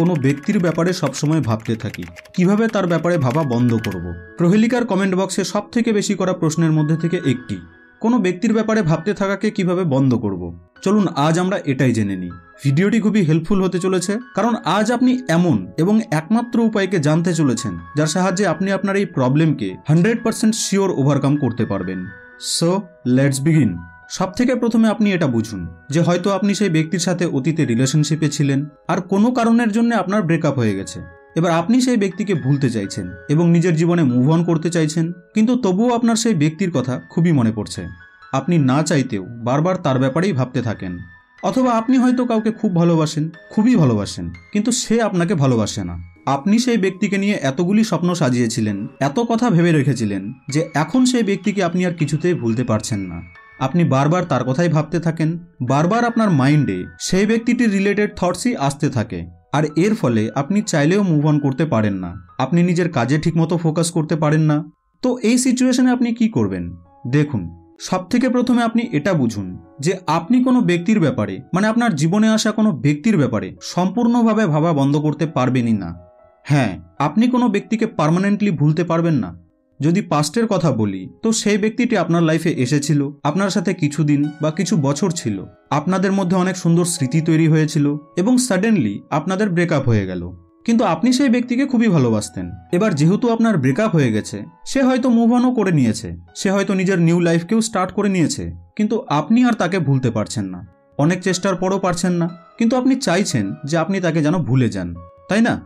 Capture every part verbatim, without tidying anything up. কোনো ব্যক্তির ব্যাপারে সবসময় ভাবতে থাকি, কিভাবে তার ব্যাপারে ভাবা বন্ধ করব। প্রহেলিকার কমেন্ট বক্সে সবথেকে বেশি করা প্রশ্নের মধ্যে থেকে একটি, কোনো ব্যক্তির ব্যাপারে ভাবতে থাকাকে কিভাবে বন্ধ করব। চলুন আজ আমরা এটাই জেনে নিই। ভিডিওটি খুবই হেল্পফুল হতে চলেছে, কারণ আজ আপনি এমন এবং একমাত্র উপায়কে জানতে চলেছেন যার সাহায্যে আপনি আপনার এই প্রবলেমকে হান্ড্রেড পার্সেন্ট শিওর ওভারকাম করতে পারবেন। So let's begin. সব থেকে প্রথমে আপনি এটা বুঝুন যে হয়তো আপনি সেই ব্যক্তির সাথে অতীতে রিলেশনশিপে ছিলেন আর কোনো কারণের জন্য আপনার ব্রেকআপ হয়ে গেছে। এবার আপনি সেই ব্যক্তিকে ভুলতে চাইছেন এবং নিজের জীবনে মুভ অন করতে চাইছেন, কিন্তু তবুও আপনার সেই ব্যক্তির কথা খুবই মনে পড়ছে। আপনি না চাইতেও বারবার তার ব্যাপারেই ভাবতে থাকেন। অথবা আপনি হয়তো কাউকে খুব ভালোবাসেন, খুবই ভালোবাসেন, কিন্তু সে আপনাকে ভালোবাসে না। আপনি সেই ব্যক্তিকে নিয়ে এতগুলি স্বপ্ন সাজিয়েছিলেন, এত কথা ভেবে রেখেছিলেন যে এখন সেই ব্যক্তিকে আপনি আর কিছুতেই ভুলতে পারছেন না। আপনি বারবার তার কথাই ভাবতে থাকেন, বারবার আপনার মাইন্ডে সেই ব্যক্তিটির রিলেটেড থটসই আসতে থাকে, আর এর ফলে আপনি চাইলেও মুভ অন করতে পারেন না। আপনি নিজের কাজে ঠিকমতো ফোকাস করতে পারেন না। তো এই সিচুয়েশনে আপনি কি করবেন দেখুন। সব থেকে প্রথমে আপনি এটা বুঝুন যে আপনি কোনো ব্যক্তির ব্যাপারে, মানে আপনার জীবনে আসা কোনো ব্যক্তির ব্যাপারে সম্পূর্ণভাবে ভাবা বন্ধ করতে পারবেনই না। হ্যাঁ, আপনি কোনো ব্যক্তিকে পার্মানেন্টলি ভুলতে পারবেন না। যদি পাস্টের কথা বলি, তো সেই ব্যক্তিটি আপনার লাইফে এসেছিল, আপনার সাথে কিছুদিন বা কিছু বছর ছিল, আপনাদের মধ্যে অনেক সুন্দর স্মৃতি তৈরি হয়েছিল এবং সাডেনলি আপনাদের ব্রেকআপ হয়ে গেল। কিন্তু আপনি সেই ব্যক্তিকে খুবই ভালোবাসতেন। এবার যেহেতু আপনার ব্রেকআপ হয়ে গেছে, সে হয়তো মুভ অনও করে নিয়েছে, সে হয়তো নিজের নিউ লাইফকেও স্টার্ট করে নিয়েছে, কিন্তু আপনি আর তাকে ভুলতে পারছেন না। অনেক চেষ্টার পরও পারছেন না, কিন্তু আপনি চাইছেন যে আপনি তাকে যেন ভুলে যান, তাই না?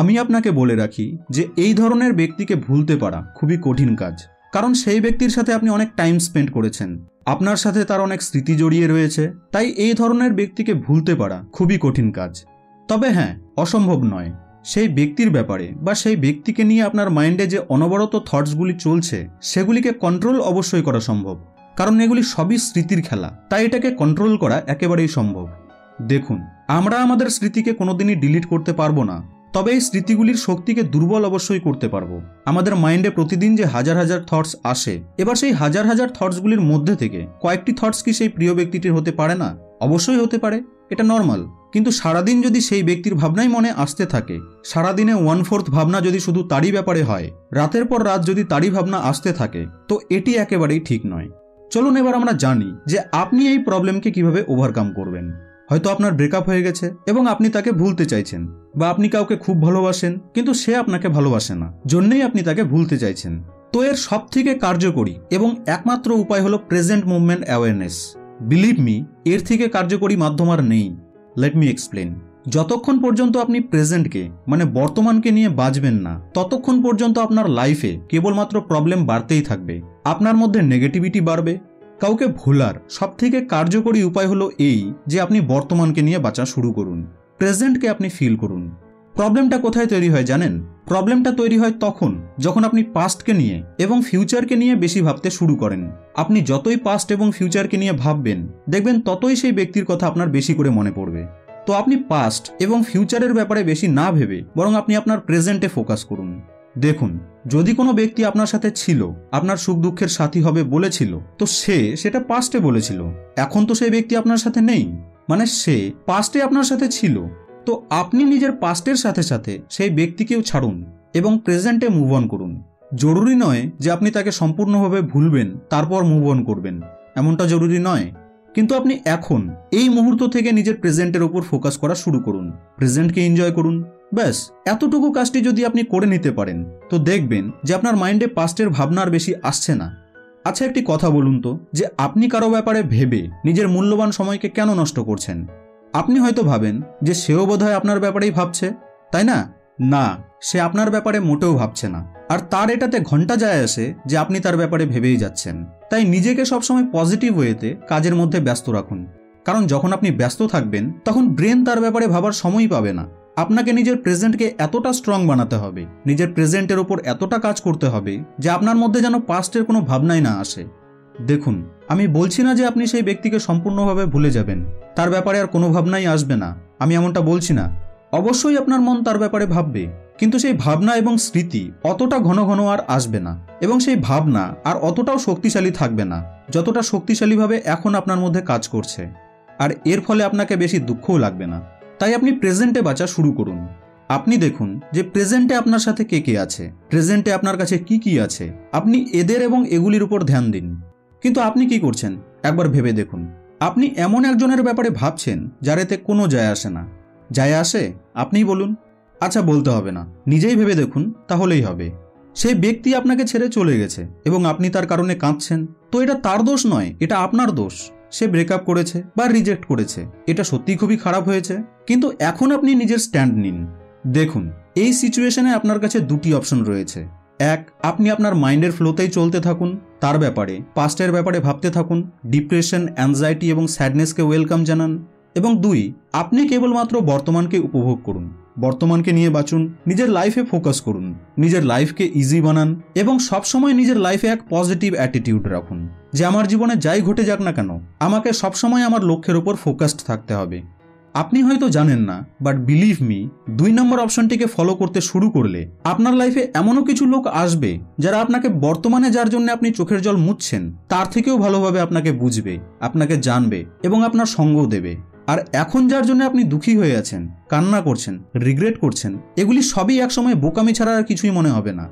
আমি আপনাকে বলে রাখি যে এই ধরনের ব্যক্তিকে ভুলতে পারা খুবই কঠিন কাজ, কারণ সেই ব্যক্তির সাথে আপনি অনেক টাইম স্পেন্ড করেছেন, আপনার সাথে তার অনেক স্মৃতি জড়িয়ে রয়েছে। তাই এই ধরনের ব্যক্তিকে ভুলতে পারা খুবই কঠিন কাজ। তবে হ্যাঁ, অসম্ভব নয়। সেই ব্যক্তির ব্যাপারে বা সেই ব্যক্তিকে নিয়ে আপনার মাইন্ডে যে অনবরত থটসগুলি চলছে, সেগুলিকে কন্ট্রোল অবশ্যই করা সম্ভব, কারণ এগুলি সবই স্মৃতির খেলা, তাই এটাকে কন্ট্রোল করা একেবারেই সম্ভব। দেখুন, আমরা আমাদের স্মৃতিকে কোনোদিনই ডিলিট করতে পারবো না, তবে এই স্মৃতিগুলির শক্তিকে দুর্বল অবশ্যই করতে পারবো। আমাদের মাইন্ডে প্রতিদিন যে হাজার হাজার থটস আসে, এবার সেই হাজার হাজার থটসগুলির মধ্যে থেকে কয়েকটি থটস কি সেই প্রিয় ব্যক্তিটির হতে পারে না? অবশ্যই হতে পারে, এটা নর্মাল। কিন্তু সারাদিন যদি সেই ব্যক্তির ভাবনাই মনে আসতে থাকে, সারাদিনে ওয়ান ফোর্থ ভাবনা যদি শুধু তারই ব্যাপারে হয়, রাতের পর রাত যদি তারই ভাবনা আসতে থাকে, তো এটি একেবারেই ঠিক নয়। চলুন এবার আমরা জানি যে আপনি এই প্রবলেমকে কিভাবে ওভারকাম করবেন। হয়তো আপনার ব্রেকআপ হয়ে গেছে এবং আপনি তাকে ভুলতে চাইছেন, বা আপনি কাউকে খুব ভালোবাসেন কিন্তু সে আপনাকে ভালোবাসে না, জন্যই আপনি তাকে ভুলতে চাইছেন। তো এর সব থেকে কার্যকরী এবং একমাত্র উপায় হলো present movement awareness. Believe me, এর থেকে কার্যকরী মাধ্যম আর নেই। Let me explain. যতক্ষণ পর্যন্ত আপনি প্রেজেন্টকে, মানে বর্তমানকে নিয়ে বাঁচবেন না, ততক্ষণ পর্যন্ত আপনার লাইফে কেবলমাত্র প্রবলেম বাড়তেই থাকবে, আপনার মধ্যে নেগেটিভিটি বাড়বে। কাউকে ভোলার সব থেকে কার্যকরী উপায় হলো এই যে আপনি বর্তমানকে নিয়ে বাঁচা শুরু করুন, প্রেজেন্টকে আপনি ফিল করুন। প্রবলেমটা কোথায় তৈরি হয় জানেন? প্রবলেমটা তৈরি হয় তখন যখন আপনি পাস্টকে নিয়ে এবং ফিউচারকে নিয়ে বেশি ভাবতে শুরু করেন। আপনি যতই পাস্ট এবং ফিউচারকে নিয়ে ভাববেন, দেখবেন ততই সেই ব্যক্তির কথা আপনার বেশি করে মনে পড়বে। তো আপনি পাস্ট এবং ফিউচারের ব্যাপারে বেশি না ভেবে বরং আপনি আপনার প্রেজেন্টে ফোকাস করুন। দেখুন, যদি কোনো ব্যক্তি আপনার সাথে ছিল, আপনার সুখ দুঃখের সাথী হবে বলেছিল, তো সে সেটা পাস্টে বলেছিল। এখন তো সেই ব্যক্তি আপনার সাথে নেই, মানে সে পাস্টে আপনার সাথে ছিল। তো আপনি নিজের পাস্টের সাথে সাথে সেই ব্যক্তিকেও ছাড়ুন এবং প্রেজেন্টে মুভ অন করুন। জরুরি নয় যে আপনি তাকে সম্পূর্ণভাবে ভুলবেন তারপর মুভ অন করবেন, এমনটা জরুরি নয়। কিন্তু আপনি এখন এই মুহূর্ত থেকে নিজের প্রেজেন্টের ওপর ফোকাস করা শুরু করুন, প্রেজেন্টকে এনজয় করুন। ব্যাস, এতটুকু কাজটি যদি আপনি করে নিতে পারেন, তো দেখবেন যে আপনার মাইন্ডে পাস্টের ভাবনা আর বেশি আসছে না। আচ্ছা, একটি কথা বলুন তো, যে আপনি কারো ব্যাপারে ভেবে নিজের মূল্যবান সময়কে কেন নষ্ট করছেন? আপনি হয়তো ভাবেন যে সেও বোধহয় আপনার ব্যাপারেই ভাবছে, তাই না? না, সে আপনার ব্যাপারে মোটেও ভাবছে না, আর তার এটাতে ঘন্টা যায় আসে যে আপনি তার ব্যাপারে ভেবেই যাচ্ছেন। তাই নিজেকে সবসময় পজিটিভ ওয়েতে কাজের মধ্যে ব্যস্ত রাখুন, কারণ যখন আপনি ব্যস্ত থাকবেন তখন ব্রেন তার ব্যাপারে ভাবার সময়ই পাবে না। আপনাকে নিজের প্রেজেন্টকে এতটা স্ট্রং বানাতে হবে, নিজের প্রেজেন্টের ওপর এতটা কাজ করতে হবে যে আপনার মধ্যে যেন পাস্টের কোনো ভাবনাই না আসে। দেখুন, আমি বলছি না যে আপনি সেই ব্যক্তিকে সম্পূর্ণভাবে ভুলে যাবেন, তার ব্যাপারে আর কোনো ভাবনাই আসবে না, আমি এমনটা বলছি না। অবশ্যই আপনার মন তার ব্যাপারে ভাববে, কিন্তু সেই ভাবনা এবং স্মৃতি অতটা ঘন ঘন আর আসবে না, এবং সেই ভাবনা আর অতটাও শক্তিশালী থাকবে না যতটা শক্তিশালীভাবে এখন আপনার মধ্যে কাজ করছে, আর এর ফলে আপনাকে বেশি দুঃখও লাগবে না। তাই আপনি প্রেজেন্টে বাঁচা শুরু করুন। আপনি দেখুন যে প্রেজেন্টে আপনার সাথে কে কে আছে, প্রেজেন্টে আপনার কাছে কি কি আছে। আপনি এদের এবং এগুলির উপর ধ্যান দিন। কিন্তু আপনি কি করছেন একবার ভেবে দেখুন। আপনি এমন একজনের ব্যাপারে ভাবছেন যার এতে কোনো যায় আসে না। যায় আসে? আপনিই বলুন। আচ্ছা, বলতে হবে না, নিজেই ভেবে দেখুন, তাহলেই হবে। সেই ব্যক্তি আপনাকে ছেড়ে চলে গেছে এবং আপনি তার কারণে কাঁদছেন। তো এটা তার দোষ নয়, এটা আপনার দোষ। সে ব্রেকআপ করেছে বা রিজেক্ট করেছে, এটা সত্যি খুবই খারাপ হয়েছে। কিন্তু এখন আপনি নিজের স্ট্যান্ড নিন। দেখুন, এই সিচুয়েশনে আপনার কাছে দুটি অপশন রয়েছে। এক, আপনি আপনার মাইন্ডের ফ্লোতেই চলতে থাকুন, তার ব্যাপারে, পাস্টের ব্যাপারে ভাবতে থাকুন, ডিপ্রেশন, অ্যাংজাইটি এবং স্যাডনেসকে ওয়েলকাম জানান। এবং দুই, আপনি কেবলমাত্র বর্তমানকে উপভোগ করুন, বর্তমানকে নিয়ে বাঁচুন, নিজের লাইফে ফোকাস করুন, নিজের লাইফকে ইজি বানান এবং সবসময় নিজের লাইফে এক পজিটিভ অ্যাটিটিউড রাখুন যে আমার জীবনে যাই ঘটে যাক না কেন, আমাকে সবসময় আমার লক্ষ্যের উপর ফোকাসড থাকতে হবে। আপনি হয়তো জানেন না, বাট বিলিভ মি, দুই নম্বর অপশনটিকে ফলো করতে শুরু করলে আপনার লাইফে এমনও কিছু লোক আসবে যারা আপনাকে বর্তমানে যার জন্য আপনি চোখের জল মুছছেন তার থেকেও ভালোভাবে আপনাকে বুঝবে, আপনাকে জানবে এবং আপনার সঙ্গও দেবে। আর এখন যার জন্য আপনি দুঃখী হয়ে আছেন, কান্না করছেন, রিগ্রেট করছেন, এগুলি সবই একসময় বোকামি ছাড়া আর কিছুই মনে হবে না।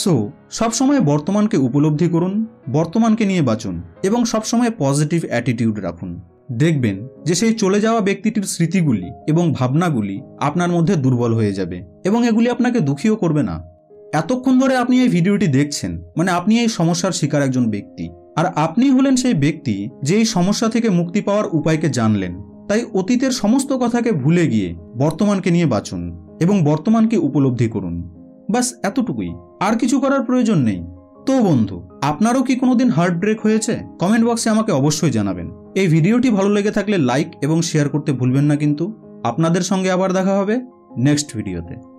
সো সবসময় বর্তমানকে উপলব্ধি করুন, বর্তমানকে নিয়ে বাঁচুন এবং সবসময় পজিটিভ অ্যাটিটিউড রাখুন। দেখবেন যে সেই চলে যাওয়া ব্যক্তিটির স্মৃতিগুলি এবং ভাবনাগুলি আপনার মধ্যে দুর্বল হয়ে যাবে এবং এগুলি আপনাকে দুঃখীও করবে না। এতক্ষণ ধরে আপনি এই ভিডিওটি দেখছেন মানে আপনি এই সমস্যার শিকার একজন ব্যক্তি, আর আপনি হলেন সেই ব্যক্তি যে এই সমস্যা থেকে মুক্তি পাওয়ার উপায়কে জানলেন। তাই অতীতের সমস্ত কথাকে ভুলে গিয়ে বর্তমানকে নিয়ে বাঁচুন এবং বর্তমানকে উপলব্ধি করুন। ব্যাস এতটুকুই, আর কিছু করার প্রয়োজন নেই। তো বন্ধু, আপনারও কি কোনোদিন হার্ট ব্রেক হয়েছে? কমেন্ট বক্সে আমাকে অবশ্যই জানাবেন। এই ভিডিওটি ভালো লেগে থাকলে লাইক এবং শেয়ার করতে ভুলবেন না। কিন্তু আপনাদের সঙ্গে আবার দেখা হবে নেক্সট ভিডিওতে।